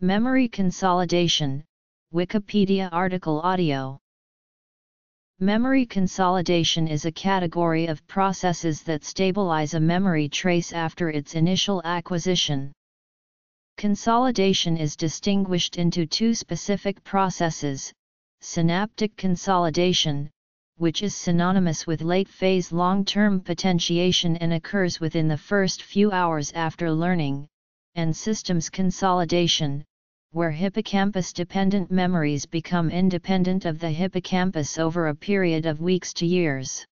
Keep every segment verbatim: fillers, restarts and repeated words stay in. Memory consolidation, Wikipedia article audio. Memory consolidation is a category of processes that stabilize a memory trace after its initial acquisition. Consolidation is distinguished into two specific processes: synaptic consolidation, which is synonymous with late-phase long-term potentiation and occurs within the first few hours after learning, and systems consolidation, where hippocampus-dependent memories become independent of the hippocampus over a period of weeks to years.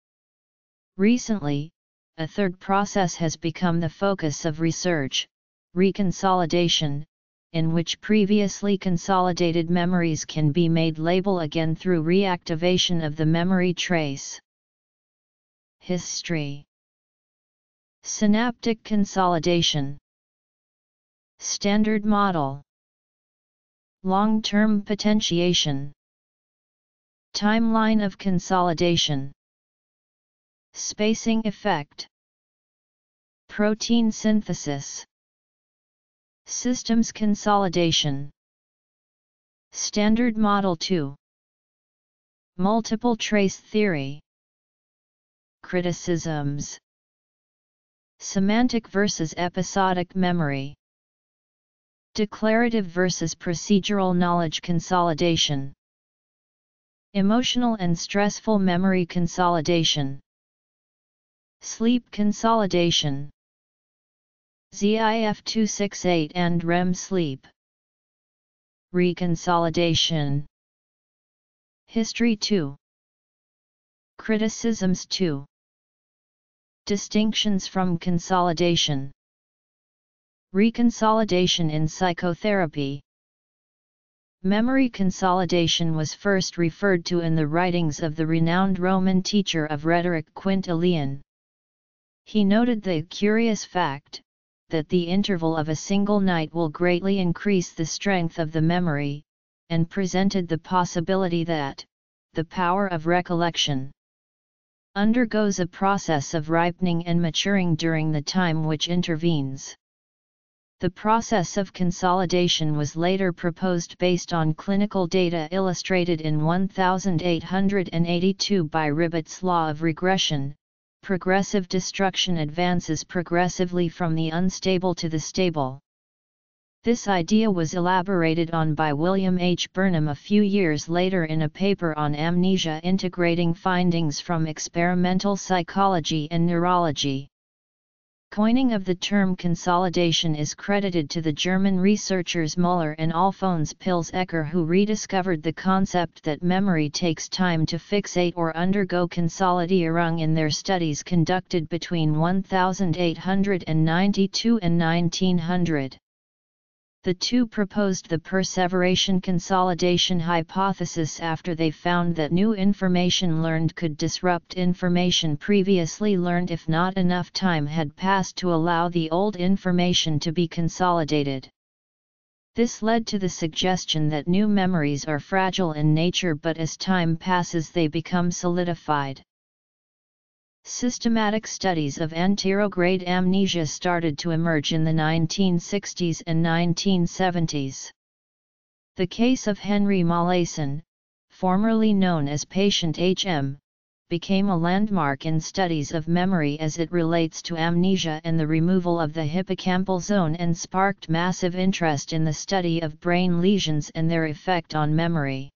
Recently, a third process has become the focus of research, reconsolidation, in which previously consolidated memories can be made labile again through reactivation of the memory trace. History. Synaptic consolidation. Standard model. Long-term potentiation. Timeline of consolidation. Spacing effect. Protein synthesis. Systems consolidation. Standard model two. Multiple trace theory. Criticisms. Semantic versus episodic memory. Declarative versus procedural knowledge consolidation. Emotional and stressful memory consolidation. Sleep consolidation. Z I F two sixty-eight and R E M sleep. Reconsolidation. History two. Criticisms two. Distinctions from consolidation. Reconsolidation in psychotherapy. Memory consolidation was first referred to in the writings of the renowned Roman teacher of rhetoric Quintilian. He noted the curious fact that the interval of a single night will greatly increase the strength of the memory, and presented the possibility that the power of recollection undergoes a process of ripening and maturing during the time which intervenes. The process of consolidation was later proposed based on clinical data illustrated in eighteen eighty-two by Ribot's law of regression. Progressive destruction advances progressively from the unstable to the stable. This idea was elaborated on by William H. Burnham a few years later in a paper on amnesia integrating findings from experimental psychology and neurology. Coining of the term consolidation is credited to the German researchers Müller and Alfons Pilzecker, who rediscovered the concept that memory takes time to fixate or undergo consolidierung in their studies conducted between eighteen ninety-two and nineteen hundred. The two proposed the perseveration consolidation hypothesis after they found that new information learned could disrupt information previously learned if not enough time had passed to allow the old information to be consolidated. This led to the suggestion that new memories are fragile in nature, but as time passes they become solidified. Systematic studies of anterograde amnesia started to emerge in the nineteen sixties and nineteen seventies. The case of Henry Molaison, formerly known as Patient H M, became a landmark in studies of memory as it relates to amnesia and the removal of the hippocampal zone, and sparked massive interest in the study of brain lesions and their effect on memory.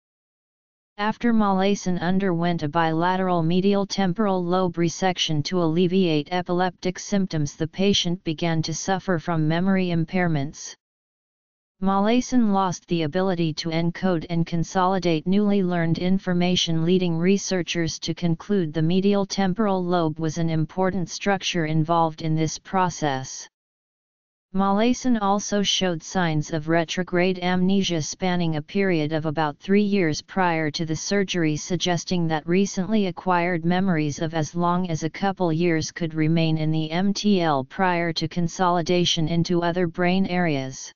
After Molaison underwent a bilateral medial temporal lobe resection to alleviate epileptic symptoms, the patient began to suffer from memory impairments. Molaison lost the ability to encode and consolidate newly learned information, leading researchers to conclude the medial temporal lobe was an important structure involved in this process. Molaison also showed signs of retrograde amnesia spanning a period of about three years prior to the surgery, suggesting that recently acquired memories of as long as a couple years could remain in the M T L prior to consolidation into other brain areas.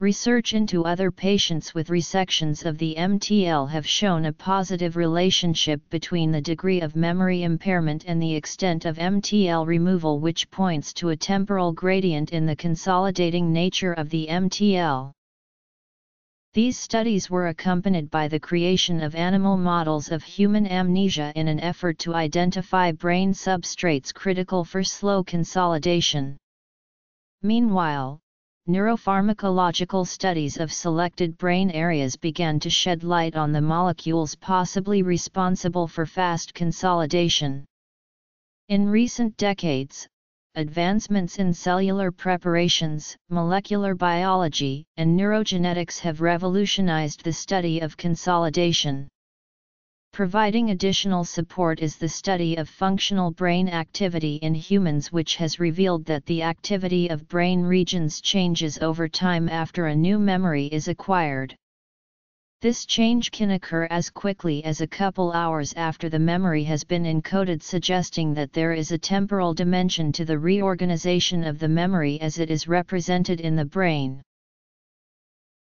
Research into other patients with resections of the M T L have shown a positive relationship between the degree of memory impairment and the extent of M T L removal, which points to a temporal gradient in the consolidating nature of the M T L. These studies were accompanied by the creation of animal models of human amnesia in an effort to identify brain substrates critical for slow consolidation. Meanwhile, neuropharmacological studies of selected brain areas began to shed light on the molecules possibly responsible for fast consolidation. In recent decades, advancements in cellular preparations, molecular biology, and neurogenetics have revolutionized the study of consolidation. Providing additional support is the study of functional brain activity in humans, which has revealed that the activity of brain regions changes over time after a new memory is acquired. This change can occur as quickly as a couple hours after the memory has been encoded, suggesting that there is a temporal dimension to the reorganization of the memory as it is represented in the brain.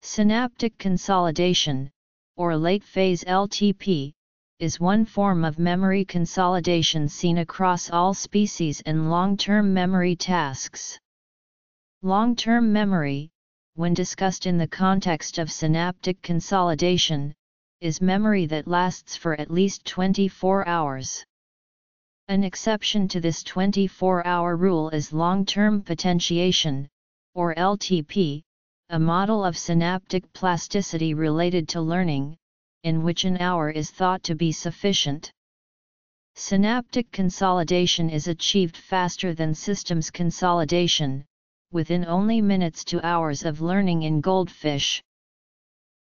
Synaptic consolidation, or late-phase L T P, is one form of memory consolidation seen across all species in long-term memory tasks. Long-term memory, when discussed in the context of synaptic consolidation, is memory that lasts for at least twenty-four hours. An exception to this twenty-four hour rule is long-term potentiation, or L T P, a model of synaptic plasticity related to learning, in which an hour is thought to be sufficient. Synaptic consolidation is achieved faster than systems consolidation, within only minutes to hours of learning in goldfish.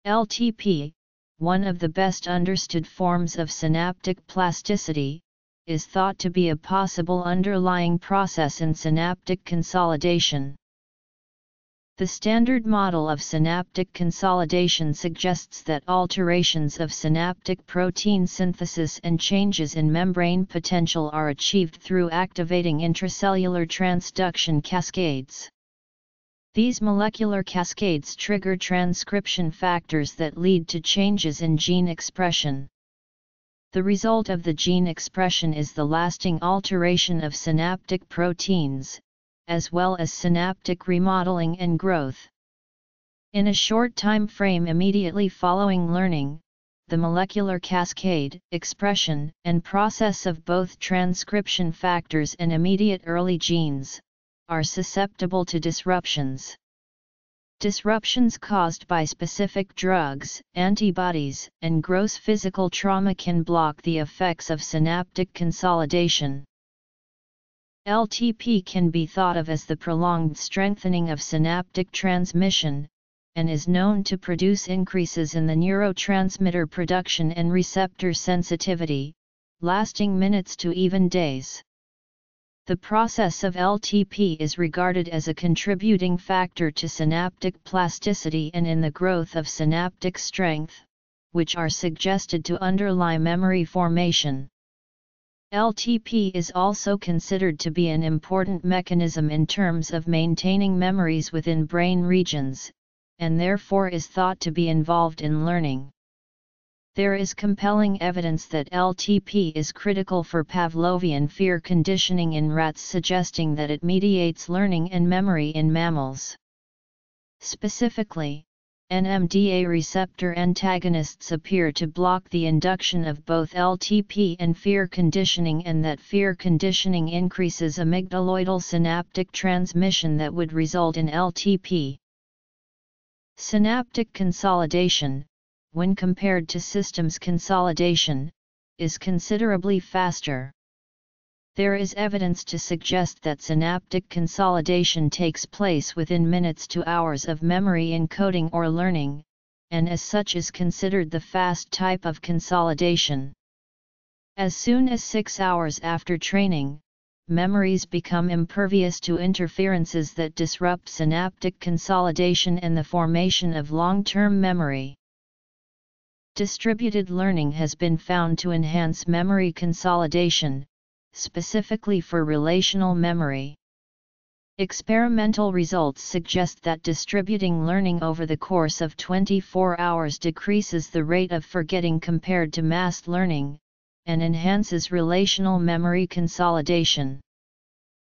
L T P, one of the best understood forms of synaptic plasticity, is thought to be a possible underlying process in synaptic consolidation. The standard model of synaptic consolidation suggests that alterations of synaptic protein synthesis and changes in membrane potential are achieved through activating intracellular transduction cascades. These molecular cascades trigger transcription factors that lead to changes in gene expression. The result of the gene expression is the lasting alteration of synaptic proteins, as well as synaptic remodeling and growth. In a short time frame immediately following learning, the molecular cascade, expression, and process of both transcription factors and immediate early genes are susceptible to disruptions. Disruptions caused by specific drugs, antibodies, and gross physical trauma can block the effects of synaptic consolidation. L T P can be thought of as the prolonged strengthening of synaptic transmission, and is known to produce increases in the neurotransmitter production and receptor sensitivity, lasting minutes to even days. The process of L T P is regarded as a contributing factor to synaptic plasticity and in the growth of synaptic strength, which are suggested to underlie memory formation. L T P is also considered to be an important mechanism in terms of maintaining memories within brain regions, and therefore is thought to be involved in learning. There is compelling evidence that L T P is critical for Pavlovian fear conditioning in rats, suggesting that it mediates learning and memory in mammals. Specifically, N M D A receptor antagonists appear to block the induction of both L T P and fear conditioning, and that fear conditioning increases amygdaloidal synaptic transmission that would result in L T P. Synaptic consolidation, when compared to systems consolidation, is considerably faster. There is evidence to suggest that synaptic consolidation takes place within minutes to hours of memory encoding or learning, and as such is considered the fast type of consolidation. As soon as six hours after training, memories become impervious to interferences that disrupt synaptic consolidation and the formation of long-term memory. Distributed learning has been found to enhance memory consolidation, specifically for relational memory. Experimental results suggest that distributing learning over the course of twenty-four hours decreases the rate of forgetting compared to mass learning, and enhances relational memory consolidation.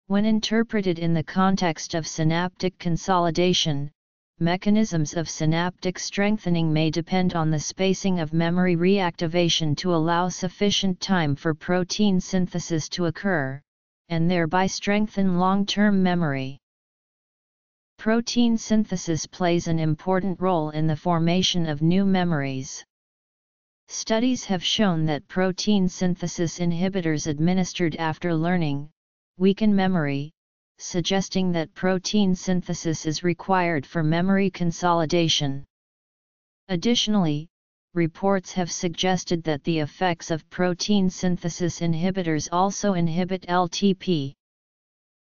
When interpreted in the context of synaptic consolidation, mechanisms of synaptic strengthening may depend on the spacing of memory reactivation to allow sufficient time for protein synthesis to occur, and thereby strengthen long-term memory. Protein synthesis plays an important role in the formation of new memories. Studies have shown that protein synthesis inhibitors administered after learning weaken memory, suggesting that protein synthesis is required for memory consolidation. Additionally, reports have suggested that the effects of protein synthesis inhibitors also inhibit L T P.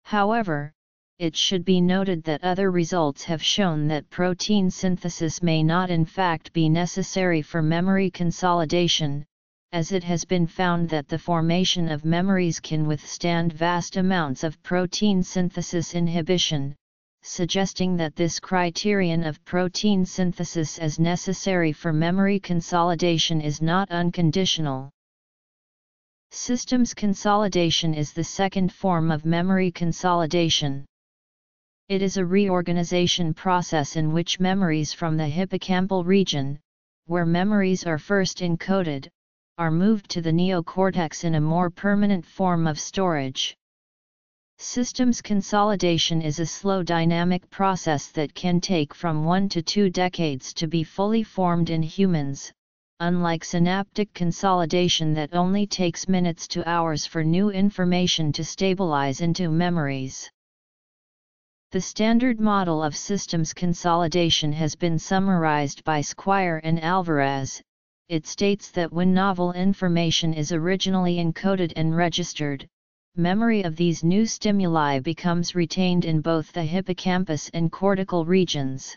However, it should be noted that other results have shown that protein synthesis may not in fact be necessary for memory consolidation, as it has been found that the formation of memories can withstand vast amounts of protein synthesis inhibition, suggesting that this criterion of protein synthesis as necessary for memory consolidation is not unconditional. Systems consolidation is the second form of memory consolidation. It is a reorganization process in which memories from the hippocampal region, where memories are first encoded, are moved to the neocortex in a more permanent form of storage. Systems consolidation is a slow dynamic process that can take from one to two decades to be fully formed in humans, unlike synaptic consolidation that only takes minutes to hours for new information to stabilize into memories. The standard model of systems consolidation has been summarized by Squire and Alvarez. It states that when novel information is originally encoded and registered, memory of these new stimuli becomes retained in both the hippocampus and cortical regions.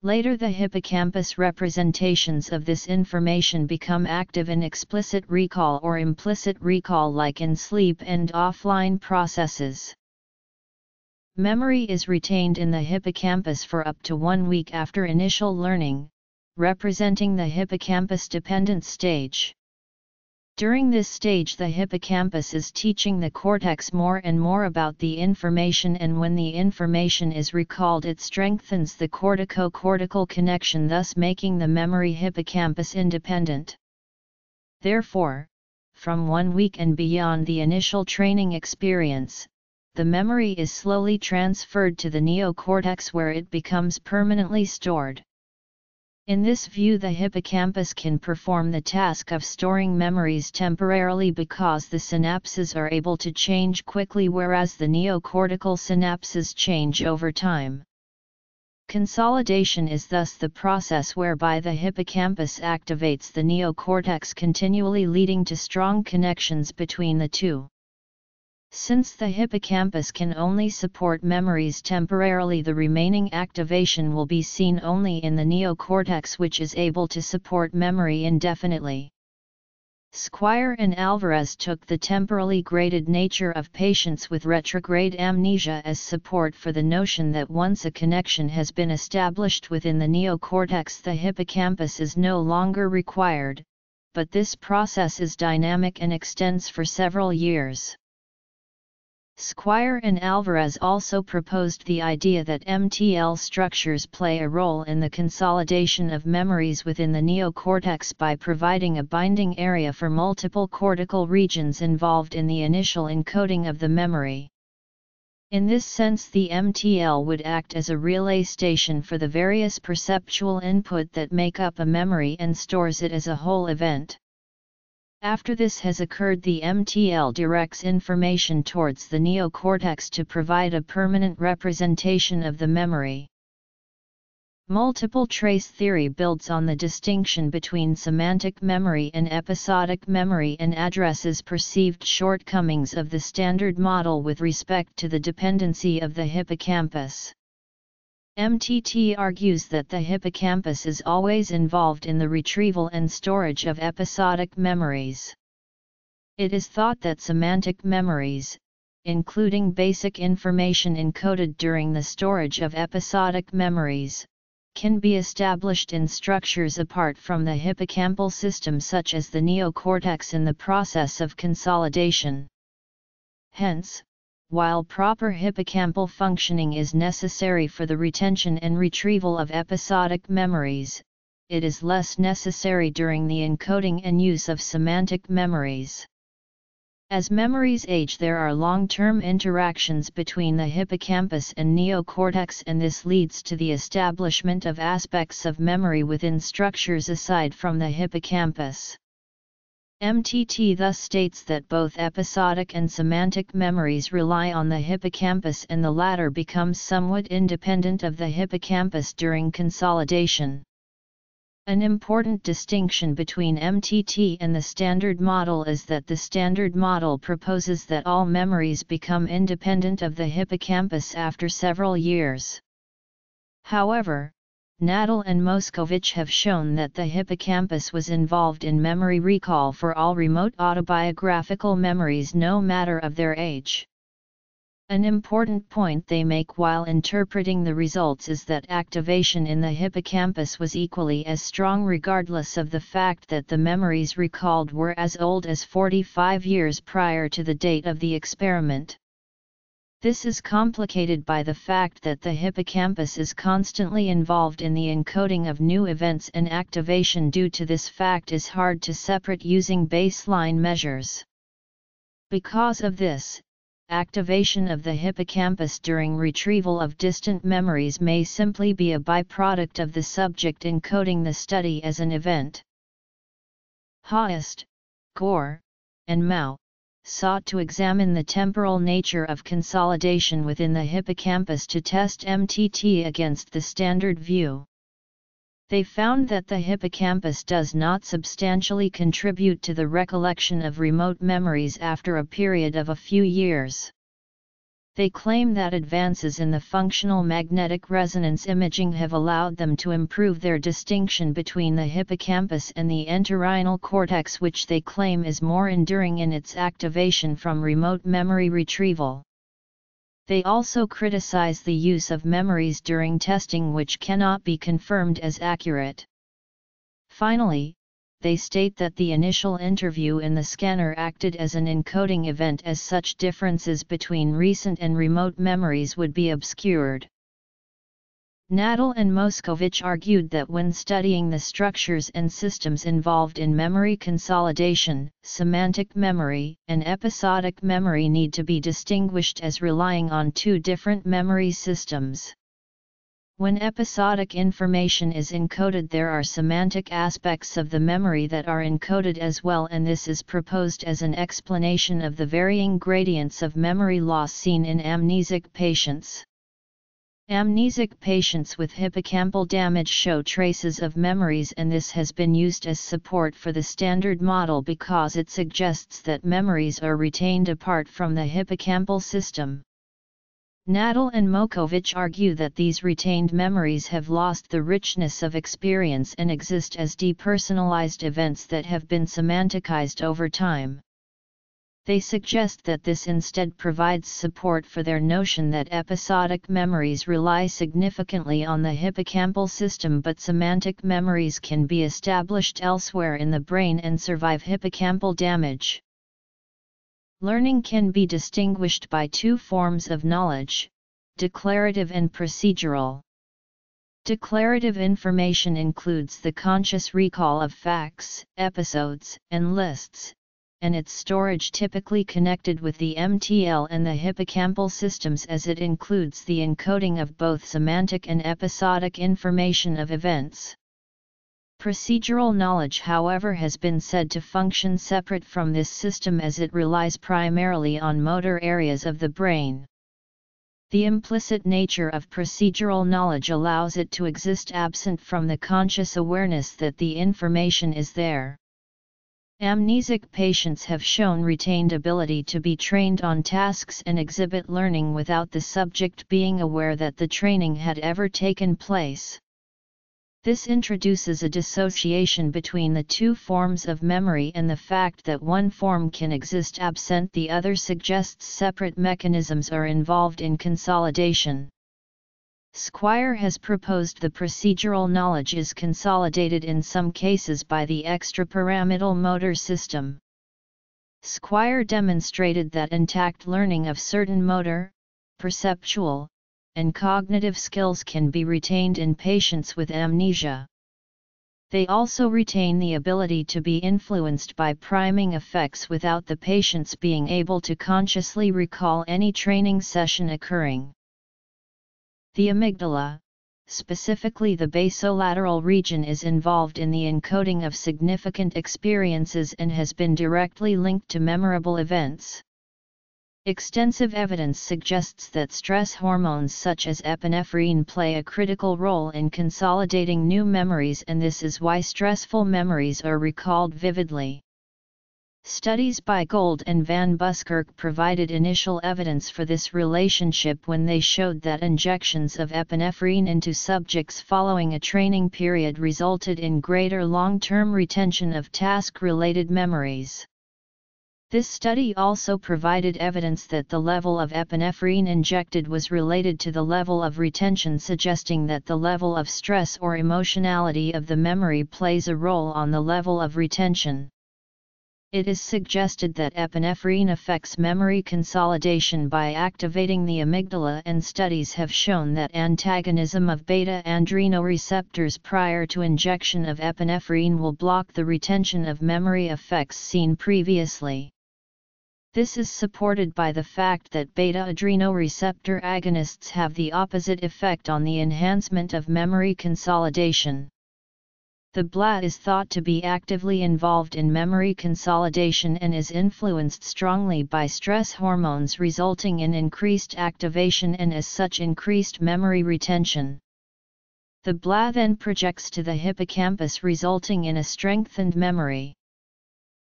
Later, the hippocampus representations of this information become active in explicit recall or implicit recall, like in sleep and offline processes. Memory is retained in the hippocampus for up to one week after initial learning, representing the hippocampus-dependent stage. During this stage, the hippocampus is teaching the cortex more and more about the information, and when the information is recalled, it strengthens the cortico-cortical connection, thus making the memory hippocampus independent. Therefore, from one week and beyond the initial training experience, the memory is slowly transferred to the neocortex, where it becomes permanently stored. In this view, the hippocampus can perform the task of storing memories temporarily because the synapses are able to change quickly, whereas the neocortical synapses change over time. Consolidation is thus the process whereby the hippocampus activates the neocortex continually, leading to strong connections between the two. Since the hippocampus can only support memories temporarily, the remaining activation will be seen only in the neocortex, which is able to support memory indefinitely. Squire and Alvarez took the temporally graded nature of patients with retrograde amnesia as support for the notion that once a connection has been established within the neocortex, the hippocampus is no longer required, but this process is dynamic and extends for several years. Squire and Alvarez also proposed the idea that M T L structures play a role in the consolidation of memories within the neocortex by providing a binding area for multiple cortical regions involved in the initial encoding of the memory. In this sense, the M T L would act as a relay station for the various perceptual input that make up a memory and stores it as a whole event. After this has occurred, the M T L directs information towards the neocortex to provide a permanent representation of the memory. Multiple trace theory builds on the distinction between semantic memory and episodic memory and addresses perceived shortcomings of the standard model with respect to the dependency of the hippocampus. M T T argues that the hippocampus is always involved in the retrieval and storage of episodic memories. It is thought that semantic memories, including basic information encoded during the storage of episodic memories, can be established in structures apart from the hippocampal system, such as the neocortex, in the process of consolidation. Hence, while proper hippocampal functioning is necessary for the retention and retrieval of episodic memories, it is less necessary during the encoding and use of semantic memories. As memories age, there are long-term interactions between the hippocampus and neocortex, and this leads to the establishment of aspects of memory within structures aside from the hippocampus. M T T thus states that both episodic and semantic memories rely on the hippocampus, and the latter becomes somewhat independent of the hippocampus during consolidation. An important distinction between M T T and the standard model is that the standard model proposes that all memories become independent of the hippocampus after several years. However, Nadel and Moscovitch have shown that the hippocampus was involved in memory recall for all remote autobiographical memories, no matter of their age. An important point they make while interpreting the results is that activation in the hippocampus was equally as strong regardless of the fact that the memories recalled were as old as forty-five years prior to the date of the experiment. This is complicated by the fact that the hippocampus is constantly involved in the encoding of new events, and activation due to this fact is hard to separate using baseline measures. Because of this, activation of the hippocampus during retrieval of distant memories may simply be a byproduct of the subject encoding the study as an event. Haist, Gore, and Mao sought to examine the temporal nature of consolidation within the hippocampus to test M T T against the standard view. They found that the hippocampus does not substantially contribute to the recollection of remote memories after a period of a few years. They claim that advances in the functional magnetic resonance imaging have allowed them to improve their distinction between the hippocampus and the entorhinal cortex, which they claim is more enduring in its activation from remote memory retrieval. They also criticize the use of memories during testing, which cannot be confirmed as accurate. Finally, they state that the initial interview in the scanner acted as an encoding event, as such differences between recent and remote memories would be obscured. Nadel and Moscovitch argued that when studying the structures and systems involved in memory consolidation, semantic memory and episodic memory need to be distinguished as relying on two different memory systems. When episodic information is encoded, there are semantic aspects of the memory that are encoded as well, and this is proposed as an explanation of the varying gradients of memory loss seen in amnesic patients. Amnesic patients with hippocampal damage show traces of memories, and this has been used as support for the standard model because it suggests that memories are retained apart from the hippocampal system. Nadel and Moscovitch argue that these retained memories have lost the richness of experience and exist as depersonalized events that have been semanticized over time. They suggest that this instead provides support for their notion that episodic memories rely significantly on the hippocampal system, but semantic memories can be established elsewhere in the brain and survive hippocampal damage. Learning can be distinguished by two forms of knowledge: declarative and procedural. Declarative information includes the conscious recall of facts, episodes, and lists, and its storage typically connected with the M T L and the hippocampal systems, as it includes the encoding of both semantic and episodic information of events. Procedural knowledge, however, has been said to function separate from this system, as it relies primarily on motor areas of the brain. The implicit nature of procedural knowledge allows it to exist absent from the conscious awareness that the information is there. Amnesic patients have shown retained ability to be trained on tasks and exhibit learning without the subject being aware that the training had ever taken place. This introduces a dissociation between the two forms of memory, and the fact that one form can exist absent the other suggests separate mechanisms are involved in consolidation. Squire has proposed the procedural knowledge is consolidated in some cases by the extrapyramidal motor system. Squire demonstrated that intact learning of certain motor, perceptual, and cognitive skills can be retained in patients with amnesia. They also retain the ability to be influenced by priming effects without the patients being able to consciously recall any training session occurring. The amygdala, specifically the basolateral region, is involved in the encoding of significant experiences and has been directly linked to memorable events. Extensive evidence suggests that stress hormones such as epinephrine play a critical role in consolidating new memories, and this is why stressful memories are recalled vividly. Studies by Gold and Van Buskirk provided initial evidence for this relationship when they showed that injections of epinephrine into subjects following a training period resulted in greater long-term retention of task-related memories. This study also provided evidence that the level of epinephrine injected was related to the level of retention, suggesting that the level of stress or emotionality of the memory plays a role on the level of retention. It is suggested that epinephrine affects memory consolidation by activating the amygdala, and studies have shown that antagonism of beta-adrenoreceptors prior to injection of epinephrine will block the retention of memory effects seen previously. This is supported by the fact that beta-adrenoreceptor agonists have the opposite effect on the enhancement of memory consolidation. The B L A is thought to be actively involved in memory consolidation and is influenced strongly by stress hormones, resulting in increased activation and, as such, increased memory retention. The B L A then projects to the hippocampus, resulting in a strengthened memory.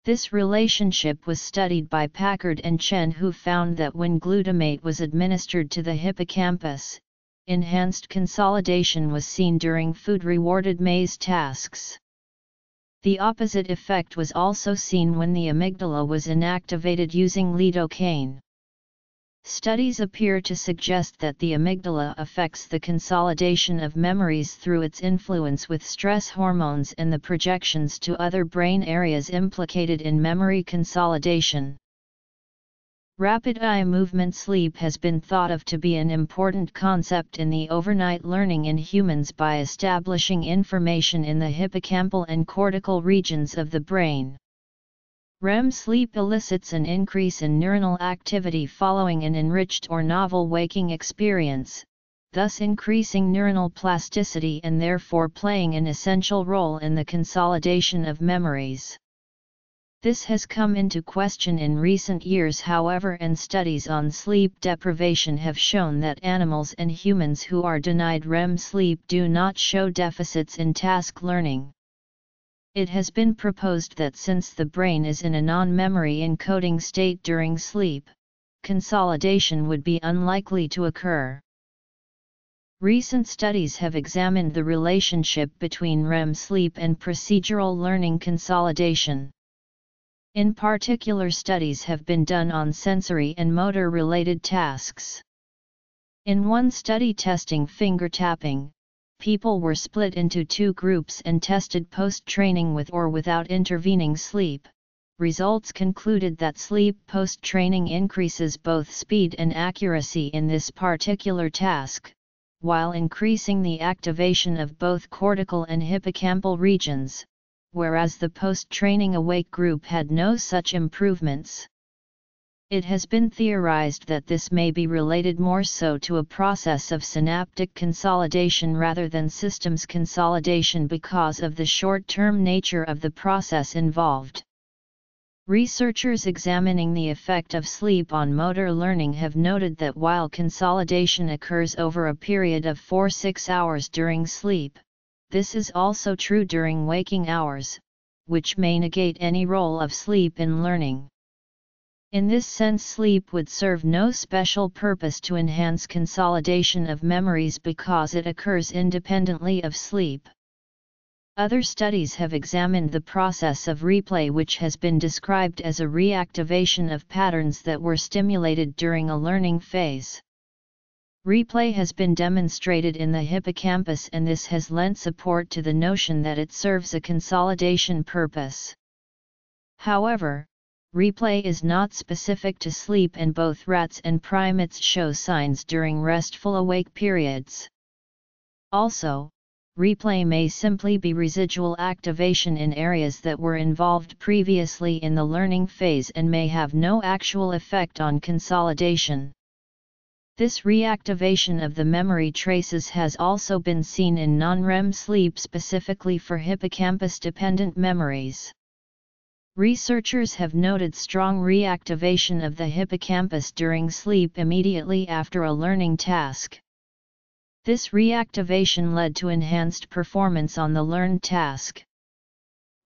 This relationship was studied by Packard and Chen, who found that when glutamate was administered to the hippocampus, enhanced consolidation was seen during food-rewarded maze tasks. The opposite effect was also seen when the amygdala was inactivated using lidocaine. Studies appear to suggest that the amygdala affects the consolidation of memories through its influence with stress hormones and the projections to other brain areas implicated in memory consolidation. Rapid eye movement sleep has been thought of to be an important concept in the overnight learning in humans by establishing information in the hippocampal and cortical regions of the brain. R E M sleep elicits an increase in neuronal activity following an enriched or novel waking experience, thus increasing neuronal plasticity and therefore playing an essential role in the consolidation of memories. This has come into question in recent years, however, and studies on sleep deprivation have shown that animals and humans who are denied R E M sleep do not show deficits in task learning. It has been proposed that since the brain is in a non-memory encoding state during sleep, consolidation would be unlikely to occur. Recent studies have examined the relationship between R E M sleep and procedural learning consolidation. In particular, studies have been done on sensory and motor-related tasks. In one study testing finger tapping, people were split into two groups and tested post-training with or without intervening sleep. Results concluded that sleep post-training increases both speed and accuracy in this particular task, while increasing the activation of both cortical and hippocampal regions, whereas the post-training awake group had no such improvements. It has been theorized that this may be related more so to a process of synaptic consolidation rather than systems consolidation because of the short-term nature of the process involved. Researchers examining the effect of sleep on motor learning have noted that while consolidation occurs over a period of four to six hours during sleep, this is also true during waking hours, which may negate any role of sleep in learning. In this sense, sleep would serve no special purpose to enhance consolidation of memories because it occurs independently of sleep. Other studies have examined the process of replay, which has been described as a reactivation of patterns that were stimulated during a learning phase. Replay has been demonstrated in the hippocampus, and this has lent support to the notion that it serves a consolidation purpose. However, replay is not specific to sleep and both rats and primates show signs during restful awake periods. Also, replay may simply be residual activation in areas that were involved previously in the learning phase and may have no actual effect on consolidation. This reactivation of the memory traces has also been seen in non-R E M sleep, specifically for hippocampus-dependent memories. Researchers have noted strong reactivation of the hippocampus during sleep immediately after a learning task. This reactivation led to enhanced performance on the learned task.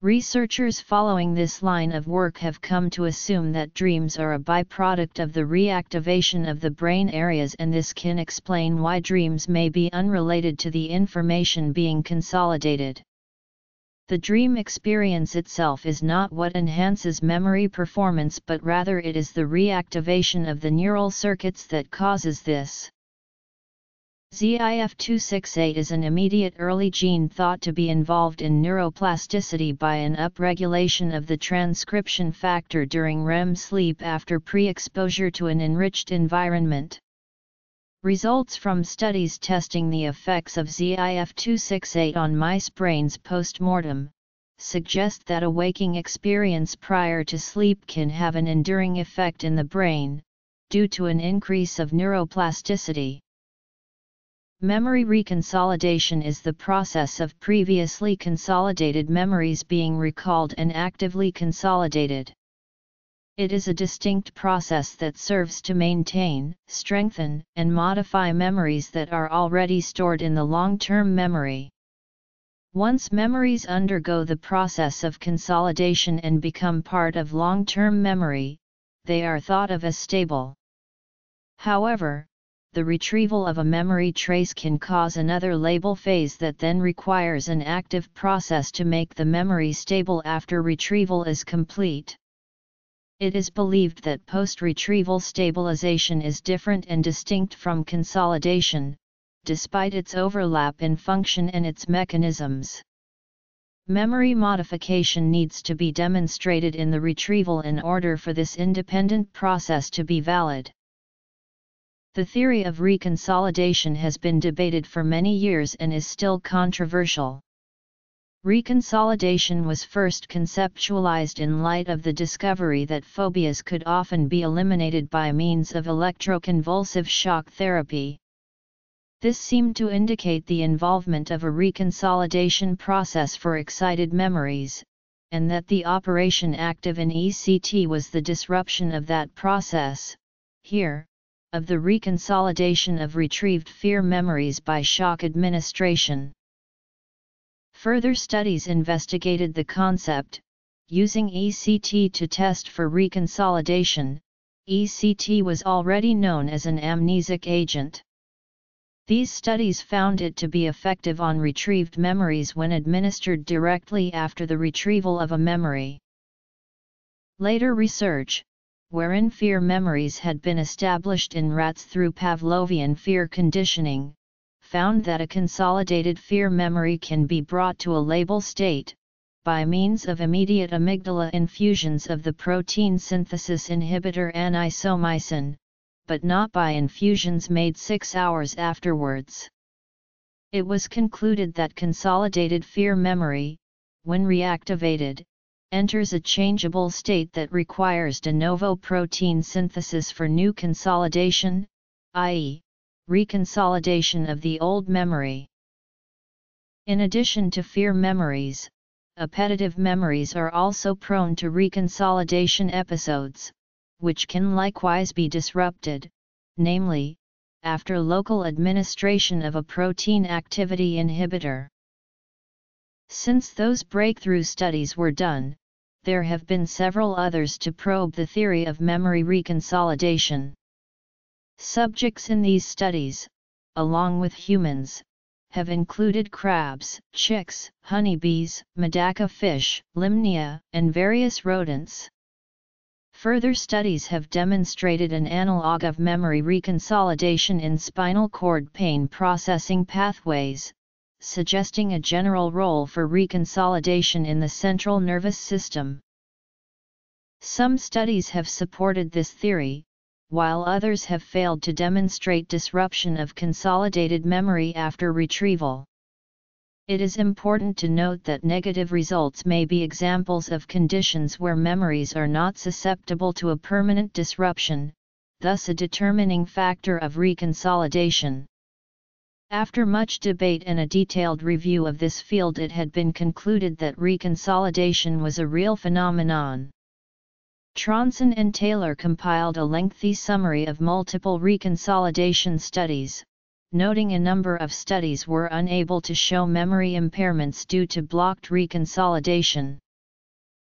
Researchers following this line of work have come to assume that dreams are a byproduct of the reactivation of the brain areas, and this can explain why dreams may be unrelated to the information being consolidated. The dream experience itself is not what enhances memory performance, but rather it is the reactivation of the neural circuits that causes this. Z I F two sixty-eight is an immediate early gene thought to be involved in neuroplasticity by an upregulation of the transcription factor during R E M sleep after pre-exposure to an enriched environment. Results from studies testing the effects of Z I F two sixty-eight on mice brains post-mortem suggest that a waking experience prior to sleep can have an enduring effect in the brain, due to an increase of neuroplasticity. Memory reconsolidation is the process of previously consolidated memories being recalled and actively consolidated. It is a distinct process that serves to maintain, strengthen, and modify memories that are already stored in the long-term memory. Once memories undergo the process of consolidation and become part of long-term memory, they are thought of as stable. However, the retrieval of a memory trace can cause another label phase that then requires an active process to make the memory stable after retrieval is complete. It is believed that post-retrieval stabilization is different and distinct from consolidation, despite its overlap in function and its mechanisms. Memory modification needs to be demonstrated in the retrieval in order for this independent process to be valid. The theory of reconsolidation has been debated for many years and is still controversial. Reconsolidation was first conceptualized in light of the discovery that phobias could often be eliminated by means of electroconvulsive shock therapy. This seemed to indicate the involvement of a reconsolidation process for excited memories, and that the operation active in E C T was the disruption of that process. Here, of the reconsolidation of retrieved fear memories by shock administration. Further studies investigated the concept, using E C T to test for reconsolidation. E C T was already known as an amnesic agent. These studies found it to be effective on retrieved memories when administered directly after the retrieval of a memory. Later research, wherein fear memories had been established in rats through Pavlovian fear conditioning, found that a consolidated fear memory can be brought to a labile state, by means of immediate amygdala infusions of the protein synthesis inhibitor anisomycin, but not by infusions made six hours afterwards. It was concluded that consolidated fear memory, when reactivated, enters a changeable state that requires de novo protein synthesis for new consolidation, that is, reconsolidation of the old memory. In addition to fear memories, appetitive memories are also prone to reconsolidation episodes, which can likewise be disrupted, namely, after local administration of a protein activity inhibitor. Since those breakthrough studies were done, there have been several others to probe the theory of memory reconsolidation. Subjects in these studies, along with humans, have included crabs, chicks, honeybees, medaka fish, limnaea, and various rodents. Further studies have demonstrated an analog of memory reconsolidation in spinal cord pain processing pathways, suggesting a general role for reconsolidation in the central nervous system. Some studies have supported this theory, while others have failed to demonstrate disruption of consolidated memory after retrieval. It is important to note that negative results may be examples of conditions where memories are not susceptible to a permanent disruption, thus a determining factor of reconsolidation. After much debate and a detailed review of this field, it had been concluded that reconsolidation was a real phenomenon. Tronson and Taylor compiled a lengthy summary of multiple reconsolidation studies, noting a number of studies were unable to show memory impairments due to blocked reconsolidation.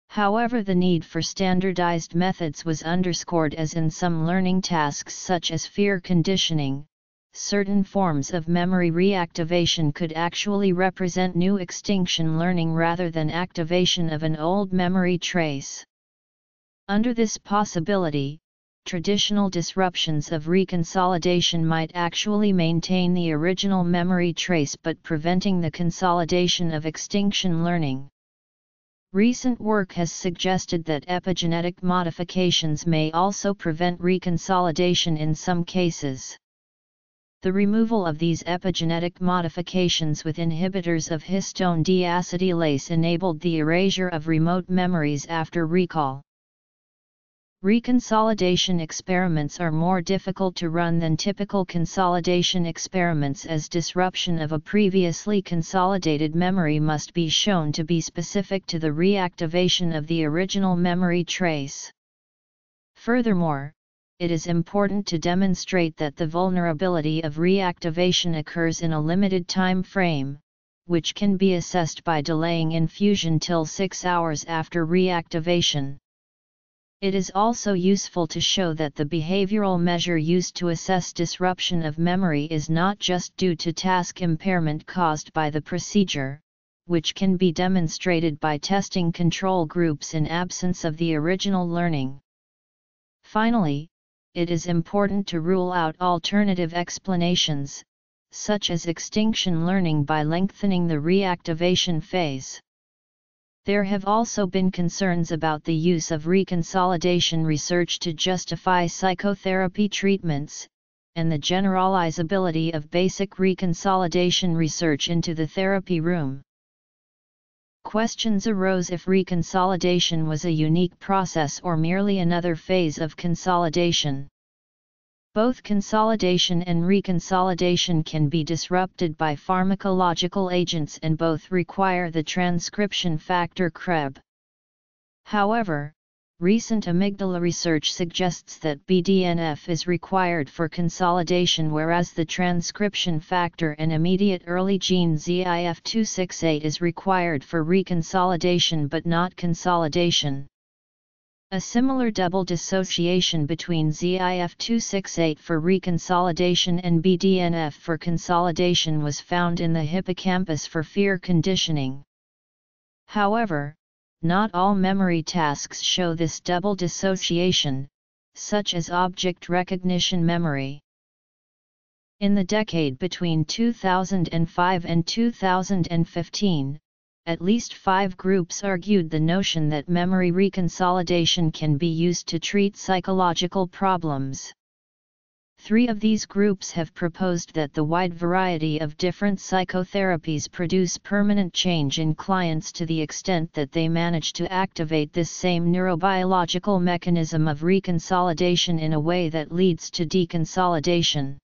However, the need for standardized methods was underscored, as in some learning tasks such as fear conditioning, certain forms of memory reactivation could actually represent new extinction learning rather than activation of an old memory trace. Under this possibility, traditional disruptions of reconsolidation might actually maintain the original memory trace but preventing the consolidation of extinction learning. Recent work has suggested that epigenetic modifications may also prevent reconsolidation in some cases. The removal of these epigenetic modifications with inhibitors of histone deacetylase enabled the erasure of remote memories after recall. Reconsolidation experiments are more difficult to run than typical consolidation experiments, as disruption of a previously consolidated memory must be shown to be specific to the reactivation of the original memory trace. Furthermore, it is important to demonstrate that the vulnerability of reactivation occurs in a limited time frame, which can be assessed by delaying infusion till six hours after reactivation. It is also useful to show that the behavioral measure used to assess disruption of memory is not just due to task impairment caused by the procedure, which can be demonstrated by testing control groups in absence of the original learning. Finally, it is important to rule out alternative explanations, such as extinction learning, by lengthening the reactivation phase. There have also been concerns about the use of reconsolidation research to justify psychotherapy treatments, and the generalizability of basic reconsolidation research into the therapy room. Questions arose if reconsolidation was a unique process or merely another phase of consolidation. Both consolidation and reconsolidation can be disrupted by pharmacological agents, and both require the transcription factor C R E B. However, recent amygdala research suggests that B D N F is required for consolidation, whereas the transcription factor and immediate early gene Z I F two sixty-eight is required for reconsolidation but not consolidation. A similar double dissociation between Z I F two sixty-eight for reconsolidation and B D N F for consolidation was found in the hippocampus for fear conditioning. However, not all memory tasks show this double dissociation, such as object recognition memory. In the decade between two thousand five and two thousand fifteen, at least five groups argued the notion that memory reconsolidation can be used to treat psychological problems. Three of these groups have proposed that the wide variety of different psychotherapies produce permanent change in clients to the extent that they manage to activate this same neurobiological mechanism of reconsolidation in a way that leads to deconsolidation.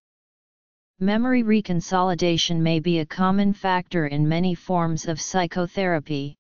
Memory reconsolidation may be a common factor in many forms of psychotherapy,